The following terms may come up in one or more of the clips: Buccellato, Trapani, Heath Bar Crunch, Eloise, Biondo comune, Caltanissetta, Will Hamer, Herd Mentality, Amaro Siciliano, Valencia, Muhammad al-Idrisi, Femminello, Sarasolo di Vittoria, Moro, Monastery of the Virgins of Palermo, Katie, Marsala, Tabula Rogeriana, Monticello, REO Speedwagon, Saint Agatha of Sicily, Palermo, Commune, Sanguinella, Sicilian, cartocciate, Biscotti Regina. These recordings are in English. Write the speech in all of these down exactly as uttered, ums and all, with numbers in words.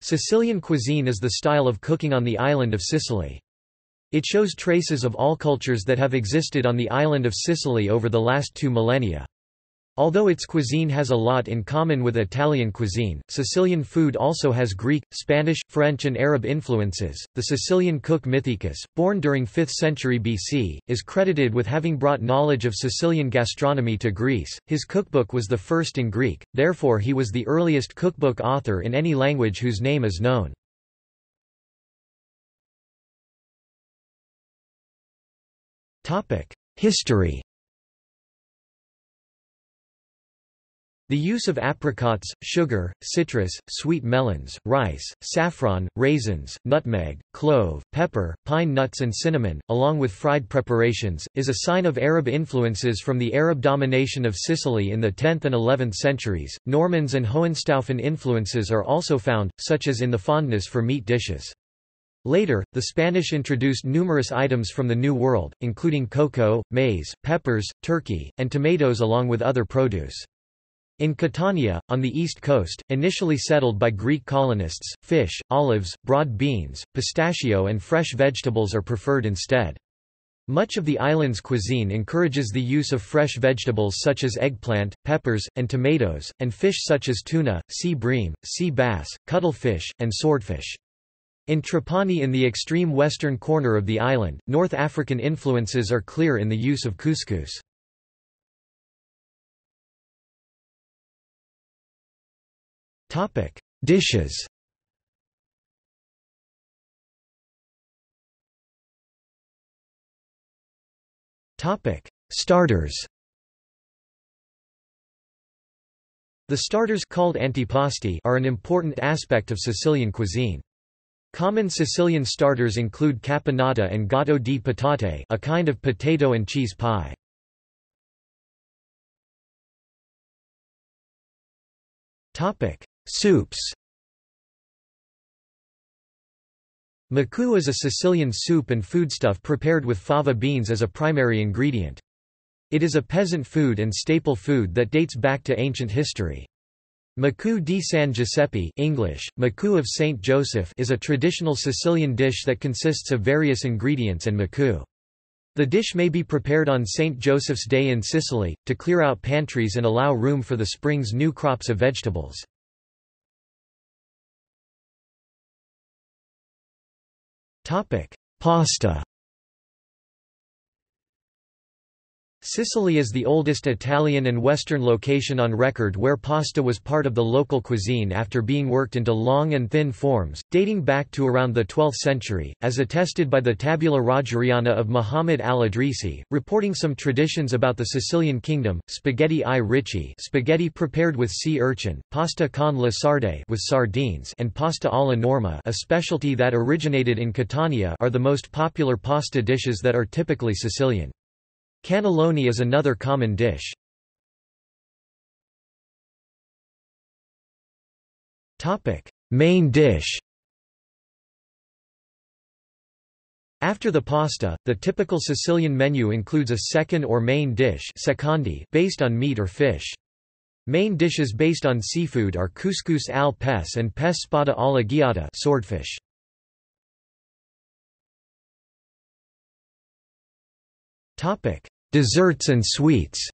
Sicilian cuisine is the style of cooking on the island of Sicily. It shows traces of all cultures that have existed on the island of Sicily over the last two millennia. Although its cuisine has a lot in common with Italian cuisine, Sicilian food also has Greek, Spanish, French, and Arab influences. The Sicilian cook Mithaecus, born during fifth century B C, is credited with having brought knowledge of Sicilian gastronomy to Greece. His cookbook was the first in Greek, therefore, he was the earliest cookbook author in any language whose name is known. History. The use of apricots, sugar, citrus, sweet melons, rice, saffron, raisins, nutmeg, clove, pepper, pine nuts and cinnamon, along with fried preparations, is a sign of Arab influences from the Arab domination of Sicily in the tenth and eleventh centuries. Normans and Hohenstaufen influences are also found, such as in the fondness for meat dishes. Later, the Spanish introduced numerous items from the New World, including cocoa, maize, peppers, turkey, and tomatoes along with other produce. In Catania, on the east coast, initially settled by Greek colonists, fish, olives, broad beans, pistachio and fresh vegetables are preferred instead. Much of the island's cuisine encourages the use of fresh vegetables such as eggplant, peppers, and tomatoes, and fish such as tuna, sea bream, sea bass, cuttlefish, and swordfish. In Trapani, in the extreme western corner of the island, North African influences are clear in the use of couscous. Topic: Dishes. Topic: Starters. The starters, called antipasti, are an important aspect of Sicilian cuisine. Common Sicilian starters include caponata and gatto di patate, a kind of potato and cheese pie. Topic: Soups. Makou is a Sicilian soup and foodstuff prepared with fava beans as a primary ingredient. It is a peasant food and staple food that dates back to ancient history. Makou di San Giuseppe, English, Makou of Saint Joseph, is a traditional Sicilian dish that consists of various ingredients and makou. The dish may be prepared on Saint Joseph's Day in Sicily, to clear out pantries and allow room for the spring's new crops of vegetables. Pasta. Sicily is the oldest Italian and Western location on record where pasta was part of the local cuisine after being worked into long and thin forms, dating back to around the twelfth century, as attested by the Tabula Rogeriana of Muhammad al-Idrisi, reporting some traditions about the Sicilian kingdom. Spaghetti ai ricci, spaghetti prepared with sea urchin, pasta con le sarde, with sardines, and pasta alla norma, a specialty that originated in Catania, are the most popular pasta dishes that are typically Sicilian. Cannelloni is another common dish. Topic: Main dish. After the pasta, the typical Sicilian menu includes a second or main dish, secondi, based on meat or fish. Main dishes based on seafood are couscous al pes and pes spada alla ghiata, swordfish. Topic: Desserts and sweets.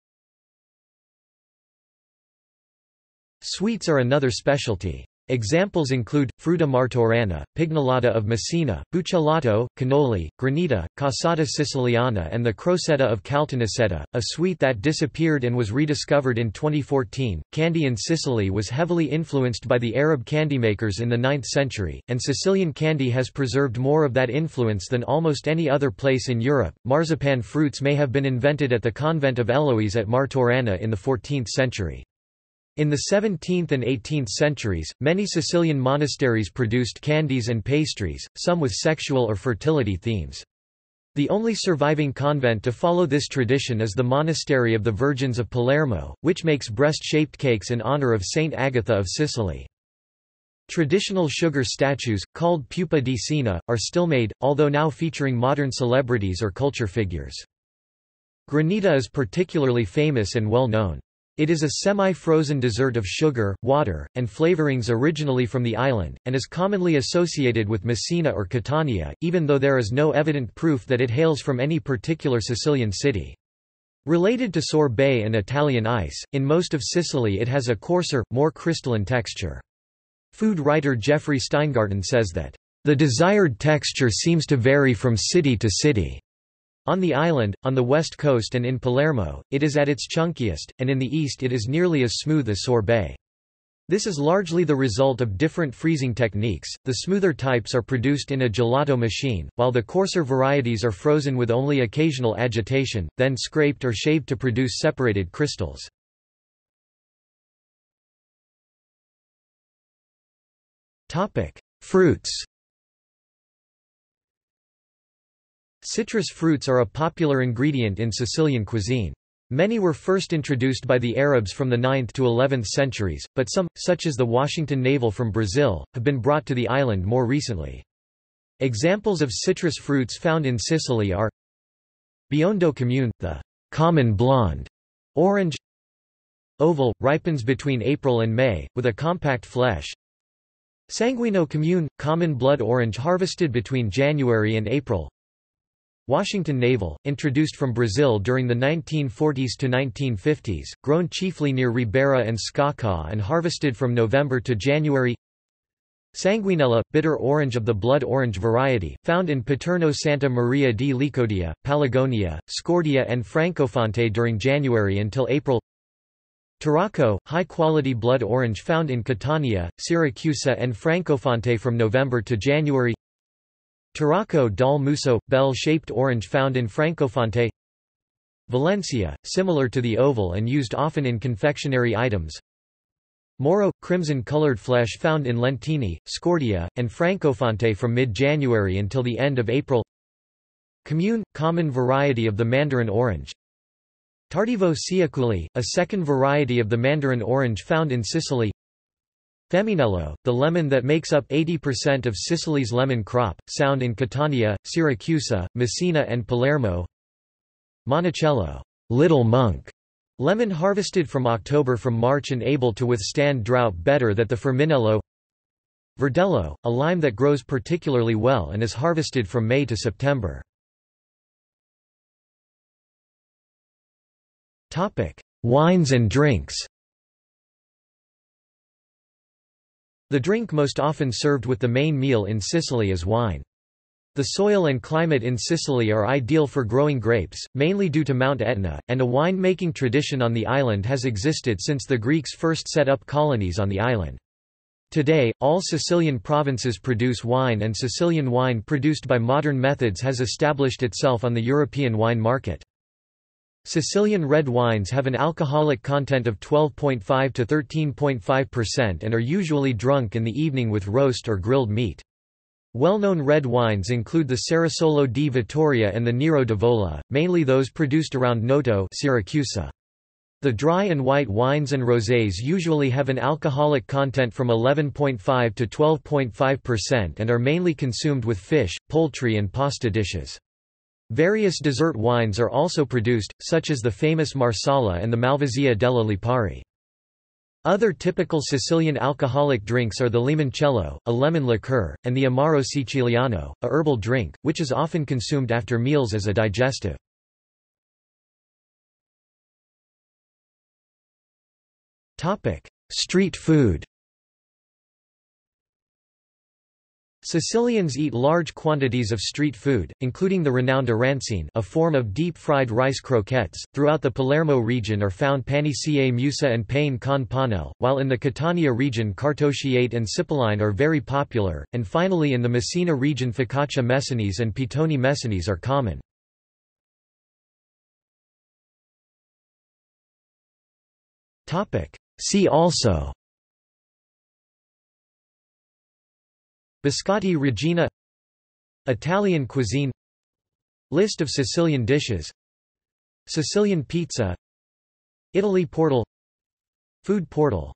Sweets are another specialty. Examples include Frutta Martorana, Pignolata of Messina, Buccellato, Cannoli, Granita, Cassata Siciliana, and the Crocetta of Caltanissetta, a sweet that disappeared and was rediscovered in twenty fourteen. Candy in Sicily was heavily influenced by the Arab candymakers in the ninth century, and Sicilian candy has preserved more of that influence than almost any other place in Europe. Marzipan fruits may have been invented at the convent of Eloise at Martorana in the fourteenth century. In the seventeenth and eighteenth centuries, many Sicilian monasteries produced candies and pastries, some with sexual or fertility themes. The only surviving convent to follow this tradition is the Monastery of the Virgins of Palermo, which makes breast-shaped cakes in honor of Saint Agatha of Sicily. Traditional sugar statues, called Pupa di Sina, are still made, although now featuring modern celebrities or culture figures. Granita is particularly famous and well known. It is a semi-frozen dessert of sugar, water, and flavorings originally from the island, and is commonly associated with Messina or Catania, even though there is no evident proof that it hails from any particular Sicilian city. Related to sorbet and Italian ice, in most of Sicily it has a coarser, more crystalline texture. Food writer Geoffrey Steingarten says that, "The desired texture seems to vary from city to city." On the island, on the west coast and in Palermo, it is at its chunkiest, and in the east it is nearly as smooth as sorbet. This is largely the result of different freezing techniques. The smoother types are produced in a gelato machine, while the coarser varieties are frozen with only occasional agitation, then scraped or shaved to produce separated crystals. Topic: Fruits. Citrus fruits are a popular ingredient in Sicilian cuisine. Many were first introduced by the Arabs from the ninth to eleventh centuries, but some, such as the Washington Navel from Brazil, have been brought to the island more recently. Examples of citrus fruits found in Sicily are Biondo comune, the common blonde orange. Oval, ripens between April and May, with a compact flesh. Sanguino comune, common blood orange harvested between January and April. Washington Navel, introduced from Brazil during the nineteen forties to nineteen fifties, grown chiefly near Ribera and Sciacca and harvested from November to January. Sanguinella, bitter orange of the blood orange variety, found in Paternò, Santa Maria di Licodia, Palagonia, Scordia and Francofonte during January until April. Tarocco, high-quality blood orange found in Catania, Siracusa and Francofonte from November to January. Tarocco dal muso, bell-shaped orange found in Francofonte. Valencia, similar to the oval and used often in confectionery items. Moro, crimson-colored flesh found in Lentini, Scordia, and Francofonte from mid-January until the end of April. Commune, common variety of the mandarin orange. Tardivo Siaculi, a second variety of the mandarin orange found in Sicily. Femminello, the lemon that makes up eighty percent of Sicily's lemon crop, sound in Catania, Siracusa, Messina and Palermo. Monticello, little monk, lemon harvested from October from March and able to withstand drought better than the Ferminello. Verdelho, a lime that grows particularly well and is harvested from May to September. Topic: Wines and drinks. The drink most often served with the main meal in Sicily is wine. The soil and climate in Sicily are ideal for growing grapes, mainly due to Mount Etna, and a wine-making tradition on the island has existed since the Greeks first set up colonies on the island. Today, all Sicilian provinces produce wine, and Sicilian wine produced by modern methods has established itself on the European wine market. Sicilian red wines have an alcoholic content of twelve point five to thirteen point five percent and are usually drunk in the evening with roast or grilled meat. Well-known red wines include the Sarasolo di Vittoria and the Nero d'Avola, mainly those produced around Noto, Siracusa. The dry and white wines and rosés usually have an alcoholic content from eleven point five to twelve point five percent and are mainly consumed with fish, poultry and pasta dishes. Various dessert wines are also produced, such as the famous Marsala and the Malvasia della Lipari. Other typical Sicilian alcoholic drinks are the limoncello, a lemon liqueur, and the amaro siciliano, a herbal drink, which is often consumed after meals as a digestive. Street food. Sicilians eat large quantities of street food, including the renowned arancine, a form of deep-fried rice croquettes. Throughout the Palermo region are found panicie musa and pane con panel, while in the Catania region cartocciate and cipollini are very popular, and finally in the Messina region focaccia messinese and pitoni messinese are common. See also: Biscotti Regina, Italian cuisine, List of Sicilian dishes, Sicilian pizza, Italy portal, Food portal.